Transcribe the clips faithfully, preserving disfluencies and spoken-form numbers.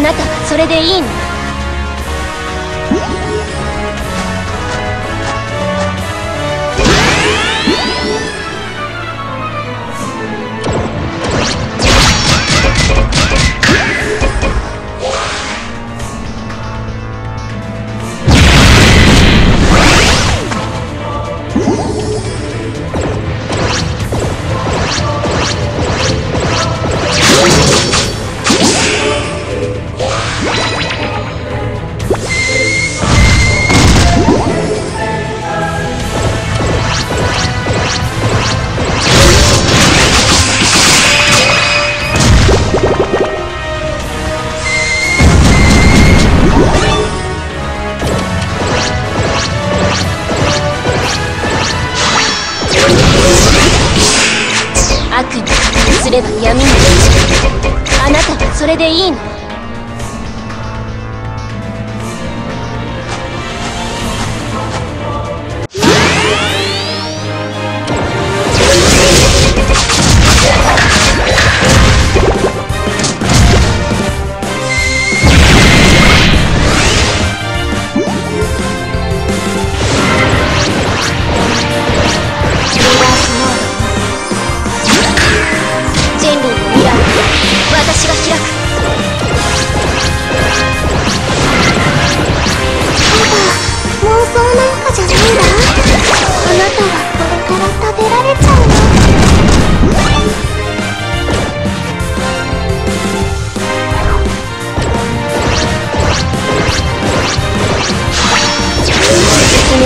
あなたはそれでいいの？すれば闇に落ちる。あなたはそれでいいの？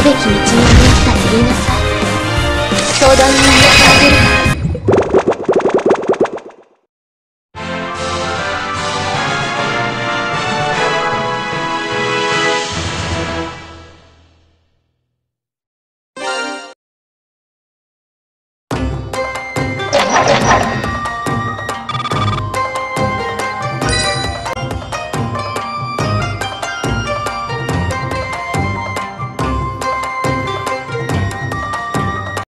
べき道に迷ったら言いなさい。相談に乗ってあげる。